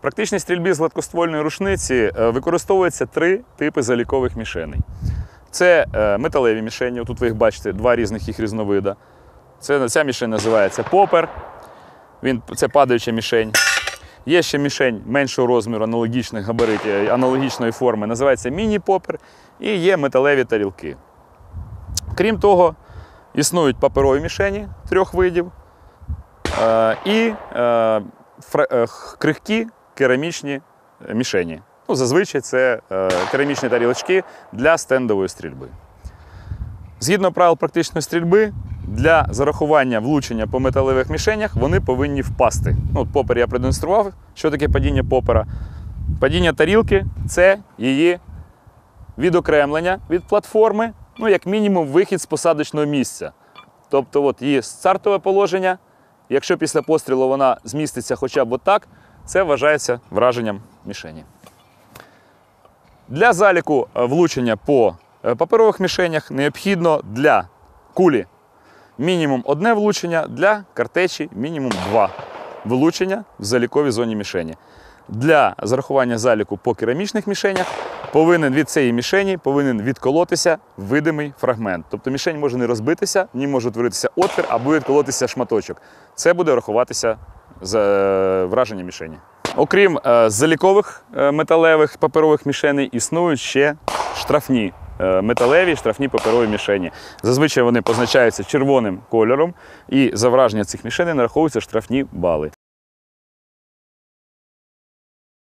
В практичній стрільбі з гладкоствольної рушниці використовується 3 типи залікових мішеней. Це металеві мішені, тут ви їх бачите, два різних їх різновида. Ця мішень називається попер, це падаюча мішень. Є ще мішень меншого розміру, аналогічних габаритів, аналогічної форми, називається міні-попер, і є металеві тарілки. Крім того, існують паперові мішені трьох видів і крихкі керамічні мішені. Ну, зазвичай це керамічні тарілочки для стендової стрільби. Згідно правил практичної стрільби, для зарахування влучення по металевих мішенях вони повинні впасти. Ну, попер я продемонстрував, що таке падіння попера. Падіння тарілки – це її відокремлення від платформи, ну, як мінімум, вихід з посадочного місця. Тобто от її стартове положення, якщо після пострілу вона зміститься хоча б отак, це вважається враженням мішені. Для заліку влучення по паперових мішенях необхідно для кулі мінімум 1 влучення, для картечі мінімум 2 влучення в заліковій зоні мішені. Для зарахування заліку по керамічних мішенях від цієї мішені повинен відколотися видимий фрагмент. Тобто мішень може не розбитися, в ній може утворитися отвір або відколотися шматочок. Це буде рахуватися враження мішені. Окрім залікових металевих паперових мішеней, існують ще штрафні металеві, штрафні паперові мішені. Зазвичай вони позначаються червоним кольором, і за враження цих мішеней нараховуються штрафні бали.